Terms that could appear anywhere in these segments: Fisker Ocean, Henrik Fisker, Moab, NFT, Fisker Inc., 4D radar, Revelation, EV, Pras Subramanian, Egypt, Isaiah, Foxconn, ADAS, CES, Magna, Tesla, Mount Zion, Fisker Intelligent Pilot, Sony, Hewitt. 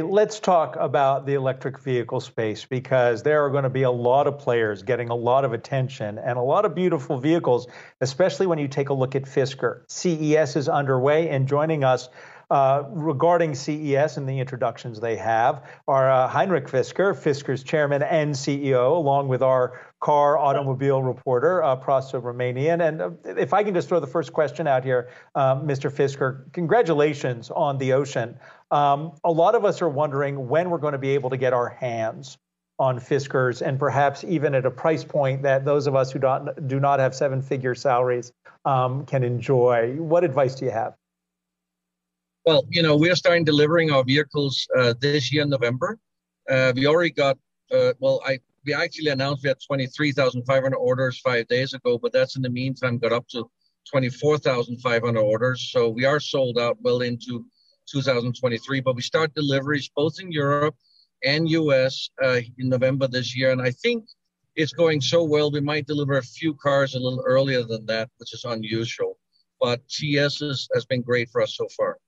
Let's talk about the electric vehicle space, because there are going to be a lot of players getting a lot of attention and a lot of beautiful vehicles, especially when you take a look at Fisker. CES is underway, and joining us regarding CES and the introductions they have are Henrik Fisker, Fisker's chairman and CEO, along with our car automobile reporter, Pras Subramanian. And if I can just throw the first question out here, Mr. Fisker, congratulations on the Ocean. A lot of us are wondering when we're going to be able to get our hands on Fiskers, and perhaps even at a price point that those of us who do not have seven-figure salaries can enjoy. What advice do you have? Well, you know, we're starting delivering our vehicles this year in November. We already got, we actually announced we had 23,500 orders 5 days ago, but that's in the meantime got up to 24,500 orders. So we are sold out well into 2023, but we start deliveries both in Europe and US in November this year. And I think it's going so well, we might deliver a few cars a little earlier than that, which is unusual. But CES has been great for us so far.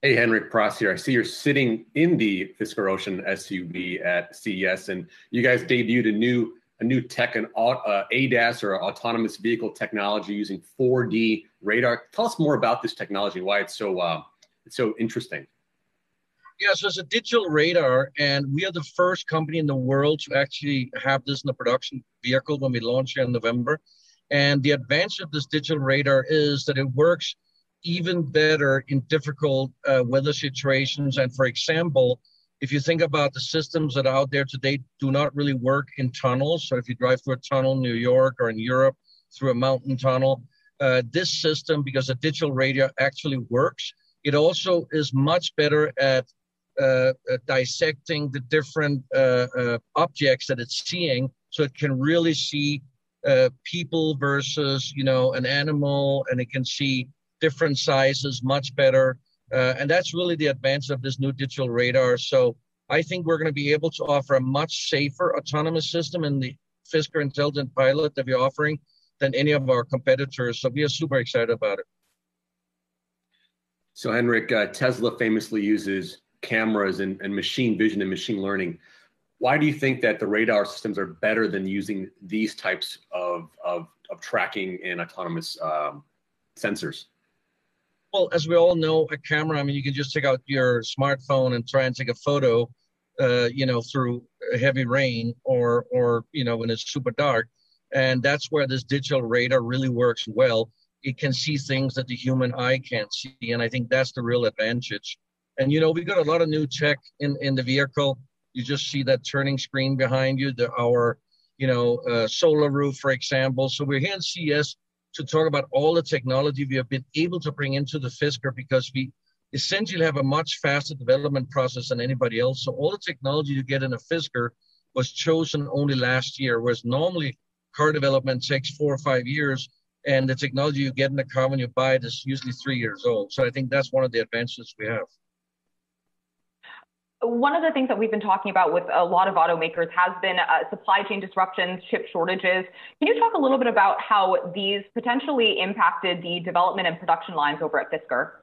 Hey, Henrik, Pras here. I see you're sitting in the Fisker Ocean SUV at CES, and you guys debuted a new tech, an ADAS, or autonomous vehicle technology, using 4D radar. Tell us more about this technology, why it's so interesting. Yeah, so it's a digital radar, and we are the first company in the world to actually have this in a production vehicle when we launch here in November. And the advantage of this digital radar is that it works even better in difficult weather situations. And for example, if you think about the systems that are out there today do not really work in tunnels. So if you drive through a tunnel in New York or in Europe through a mountain tunnel, this system, because the digital radar actually works, it also is much better at dissecting the different objects that it's seeing. So it can really see people versus, you know, an animal, and it can see different sizes much better. And that's really the advantage of this new digital radar. So I think we're going to be able to offer a much safer autonomous system in the Fisker Intelligent Pilot that we're offering than any of our competitors. So we are super excited about it. So Henrik, Tesla famously uses cameras and machine vision and machine learning. Why do you think that the radar systems are better than using these types of tracking and autonomous sensors? Well, as we all know, a camera, I mean, you can just take out your smartphone and try and take a photo, you know, through heavy rain or, you know, when it's super dark. And that's where this digital radar really works well. It can see things that the human eye can't see. And I think that's the real advantage. And, you know, we got a lot of new tech in the vehicle. You just see that turning screen behind you, our, you know, solar roof, for example. So we're here in CES to talk about all the technology we have been able to bring into the Fisker, because we essentially have a much faster development process than anybody else. So all the technology you get in a Fisker was chosen only last year, whereas normally car development takes 4 or 5 years, and the technology you get in the car when you buy it is usually 3 years old. So I think that's one of the advantages we have. One of the things that we've been talking about with a lot of automakers has been supply chain disruptions, chip shortages. Can you talk a little bit about how these potentially impacted the development and production lines over at Fisker?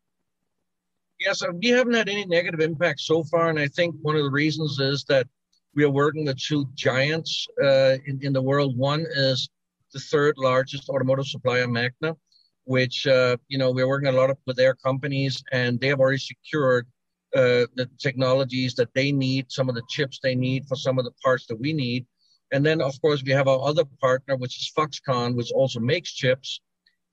Yes, we haven't had any negative impact so far. And I think one of the reasons is that we are working with two giants in the world. One is the third largest automotive supplier, Magna, which, you know, we're working a lot with their companies, and they have already secured the technologies that they need, some of the chips they need for some of the parts that we need. And then, of course, we have our other partner, which is Foxconn, which also makes chips.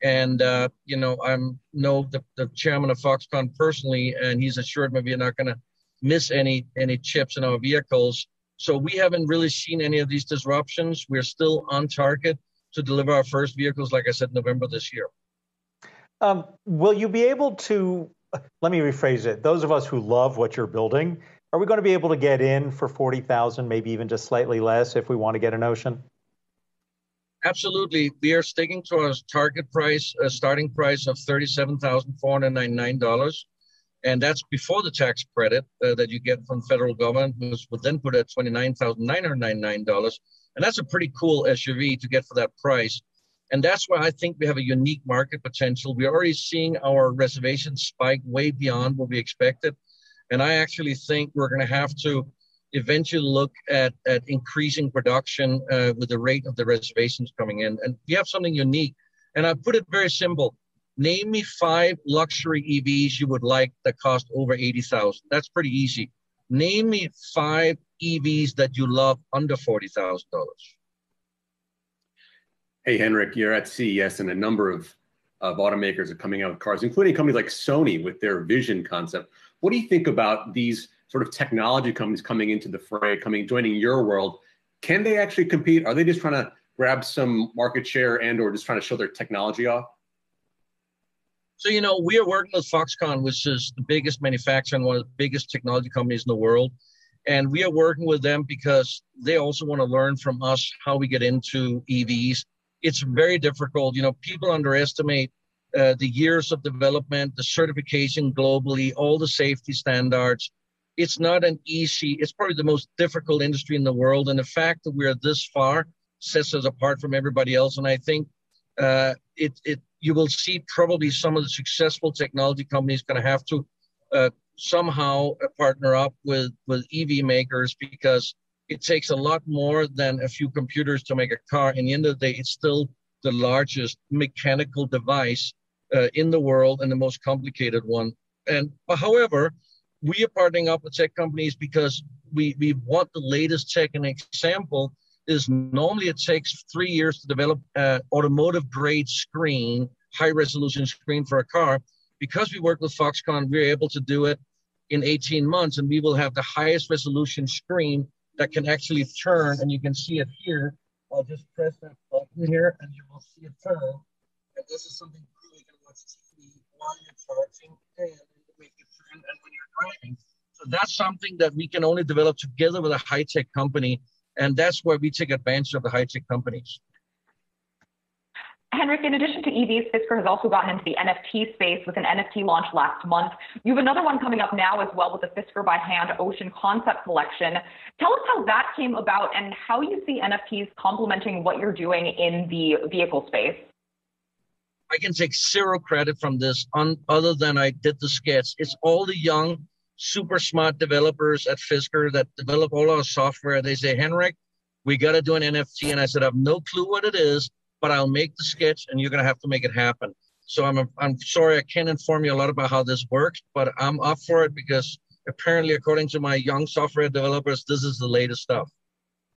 And, you know, I know the chairman of Foxconn personally, and he's assured me we're not going to miss any chips in our vehicles. So we haven't really seen any of these disruptions. We're still on target to deliver our first vehicles, like I said, November this year. Will you be able to... Let me rephrase it. Those of us who love what you're building, are we going to be able to get in for 40,000, maybe even just slightly less, if we want to get an Ocean? Absolutely. We are sticking to our target price, a starting price of $37,499, and that's before the tax credit that you get from federal government, which would then put at $29,999, and that's a pretty cool SUV to get for that price. And that's why I think we have a unique market potential. We're already seeing our reservations spike way beyond what we expected. And I actually think we're going to have to eventually look at increasing production with the rate of the reservations coming in. And we have something unique. And I put it very simple. Name me 5 luxury EVs you would like that cost over $80,000. That's pretty easy. Name me 5 EVs that you love under $40,000. Hey, Henrik, you're at CES, and a number of automakers are coming out with cars, including companies like Sony with their vision concept. What do you think about these sort of technology companies coming into the fray, joining your world? Can they actually compete? Are they just trying to grab some market share and or just trying to show their technology off? So, you know, we are working with Foxconn, which is the biggest manufacturer and one of the biggest technology companies in the world. And we are working with them because they also want to learn from us how we get into EVs. It's very difficult. You know, people underestimate the years of development, the certification globally, all the safety standards. It's not an easy, it's probably the most difficult industry in the world. And the fact that we're this far sets us apart from everybody else. And I think you will see probably some of the successful technology companies going to have to somehow partner up with EV makers, because it takes a lot more than a few computers to make a car. And at the end of the day, it's still the largest mechanical device in the world and the most complicated one. And however, we are partnering up with tech companies because we want the latest tech. An example is normally it takes 3 years to develop an automotive grade screen, high resolution screen for a car. Because we work with Foxconn, we're able to do it in 18 months, and we will have the highest resolution screen that can actually turn, and you can see it here. I'll just press that button here and you will see it turn. And this is something you can watch TV while you're charging, and it'll make it turn and when you're driving. So that's something that we can only develop together with a high-tech company. And that's where we take advantage of the high-tech companies. Henrik, in addition to EVs, Fisker has also gotten into the NFT space with an NFT launch last month. You have another one coming up now as well with the Fisker by Hand Ocean concept collection. Tell us how that came about and how you see NFTs complementing what you're doing in the vehicle space. I can take zero credit from this other than I did the sketch. It's all the young, super smart developers at Fisker that develop all our software. They say, Henrik, we got to do an NFT. And I said, I have no clue what it is, but I'll make the sketch and you're going to have to make it happen. So I'm sorry, I can't inform you a lot about how this works, but I'm up for it because apparently, according to my young software developers, this is the latest stuff.